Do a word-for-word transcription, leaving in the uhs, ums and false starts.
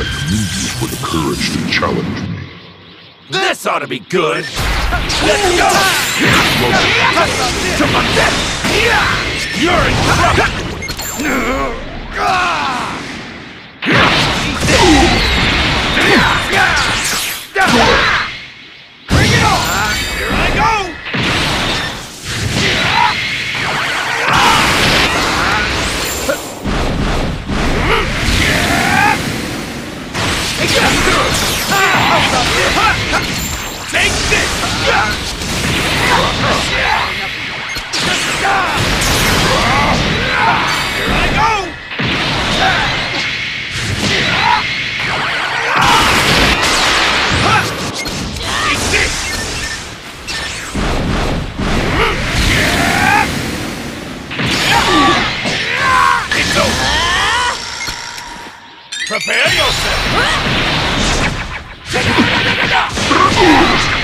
I need you for the courage to challenge me. This ought to be good! Let's go! To my death! You're in trouble! Bring it on! Here I go! Take this! Here I go! Take this! It's over! Prepare yourself! Da da da da da da!